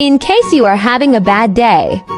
In case you are having a bad day,